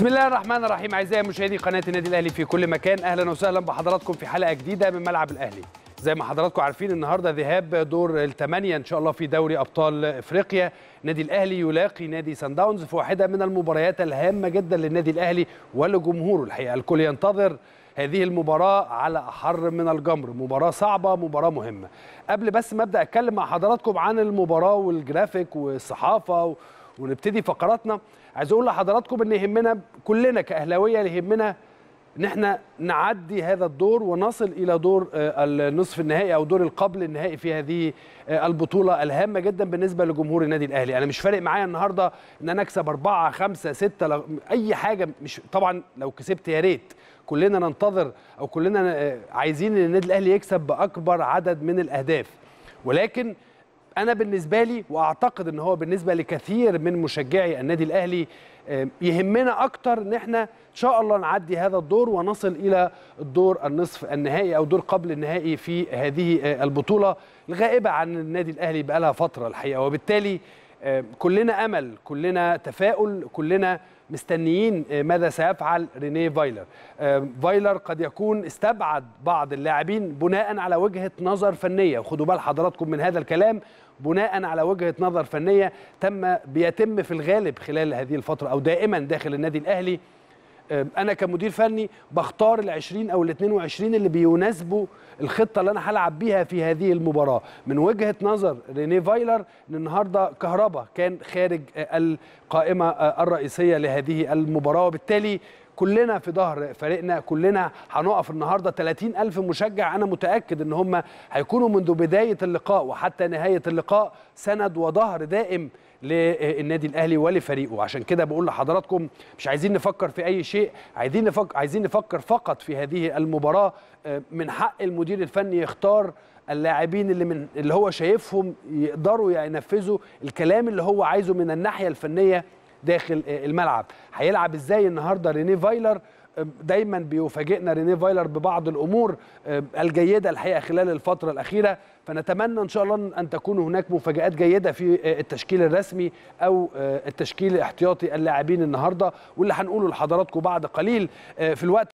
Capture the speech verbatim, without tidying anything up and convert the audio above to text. بسم الله الرحمن الرحيم. اعزائي مشاهدي قناه النادي الاهلي في كل مكان، اهلا وسهلا بحضراتكم في حلقه جديده من ملعب الاهلي. زي ما حضراتكم عارفين النهارده ذهاب دور الثمانيه ان شاء الله في دوري ابطال افريقيا، نادي الاهلي يلاقي نادي صن داونز في واحده من المباريات الهامه جدا للنادي الاهلي ولجمهوره. الحقيقه الكل ينتظر هذه المباراة على أحر من الجمر، مباراة صعبة، مباراة مهمة. قبل بس ما أبدأ أتكلم مع حضراتكم عن المباراة والجرافيك والصحافة ونبتدي فقراتنا، عايز أقول لحضراتكم إن يهمنا كلنا كأهلاوية يهمنا إن إحنا نعدي هذا الدور ونصل إلى دور النصف النهائي أو دور القبل النهائي في هذه البطولة الهامة جدا بالنسبة لجمهور النادي الأهلي. أنا مش فارق معايا النهاردة إن أنا أكسب أربعة خمسة ستة أي حاجة، مش طبعا لو كسبت يا ريت، كلنا ننتظر او كلنا عايزين ان النادي الاهلي يكسب باكبر عدد من الاهداف، ولكن انا بالنسبه لي واعتقد ان هو بالنسبه لكثير من مشجعي النادي الاهلي يهمنا اكتر ان احنا ان شاء الله نعدي هذا الدور ونصل الى الدور النصف النهائي او دور قبل النهائي في هذه البطوله الغائبه عن النادي الاهلي بقى لها فتره الحقيقه، وبالتالي كلنا امل، كلنا تفاؤل، كلنا مستنيين ماذا سيفعل رينيه فايلر. فايلر قد يكون استبعد بعض اللاعبين بناء على وجهة نظر فنية، وخدوا بال حضراتكم من هذا الكلام، بناء على وجهة نظر فنية تم بيتم في الغالب خلال هذه الفترة أو دائما داخل النادي الأهلي. أنا كمدير فني بختار العشرين أو الاثنين وعشرين اللي بيناسبوا الخطة اللي أنا هلعب بيها في هذه المباراة. من وجهة نظر رينيه فايلر إن النهاردة كهربا كان خارج القائمة الرئيسية لهذه المباراة، وبالتالي كلنا في ظهر فريقنا، كلنا هنقف النهارده. ثلاثين ألف مشجع انا متاكد ان هم هيكونوا منذ بدايه اللقاء وحتى نهايه اللقاء سند وظهر دائم للنادي الاهلي ولفريقه. عشان كده بقول لحضراتكم مش عايزين نفكر في اي شيء، عايزين نفكر عايزين نفكر فقط في هذه المباراه. من حق المدير الفني يختار اللاعبين اللي من اللي هو شايفهم يقدروا ينفذوا الكلام اللي هو عايزه من الناحيه الفنيه داخل الملعب. هيلعب ازاي النهارده رينيه فايلر؟ دايما بيفاجئنا رينيه فايلر ببعض الامور الجيده الحقيقه خلال الفتره الاخيره، فنتمنى ان شاء الله ان تكون هناك مفاجات جيده في التشكيل الرسمي او التشكيل الاحتياطي اللاعبين النهارده، واللي هنقوله لحضراتكم بعد قليل في الوقت